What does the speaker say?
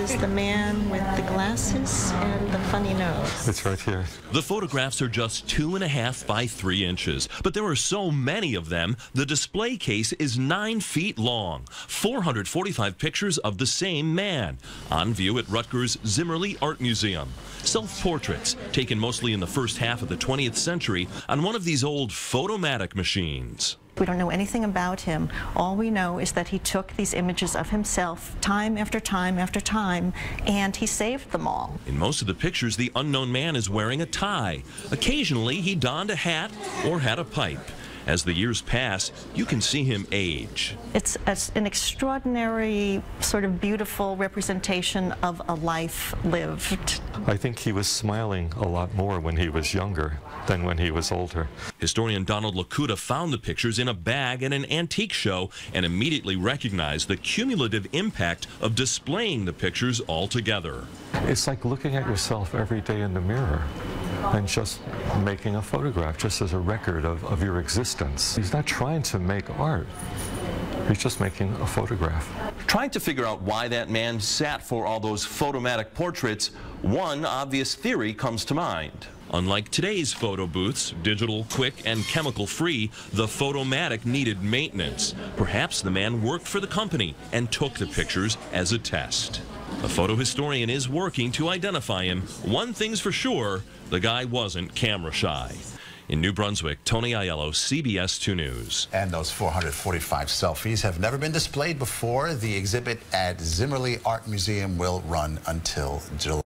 is the man with the glasses and the funny nose. It's right here. The photographs are just 2.5 by 3 inches, but there are so many of them, the display case is 9 feet long. 445 pictures of the same man, on view at Rutgers Zimmerli Art Museum. Self-portraits, taken mostly in the first half of the 20th century, on one of these old photomatic machines. We don't know anything about him. All we know is that he took these images of himself time after time after time, and he saved them all. In most of the pictures, the unknown man is wearing a tie. Occasionally, he donned a hat or had a pipe. As the years pass, you can see him age. It's an extraordinary, sort of beautiful representation of a life lived. I think he was smiling a lot more when he was younger than when he was older. Historian Donald Lakuta found the pictures in a bag at an antique show and immediately recognized the cumulative impact of displaying the pictures all together. It's like looking at yourself every day in the mirror and just making a photograph, just as a record of your existence. He's not trying to make art. He's just making a photograph. Trying to figure out why that man sat for all those photomatic portraits, one obvious theory comes to mind. Unlike today's photo booths, digital, quick, and chemical-free, the photomatic needed maintenance. Perhaps the man worked for the company and took the pictures as a test. A photo historian is working to identify him. One thing's for sure, the guy wasn't camera shy. In New Brunswick, Tony Aiello, CBS2 News. And those 445 selfies have never been displayed before. The exhibit at Zimmerli Art Museum will run until July.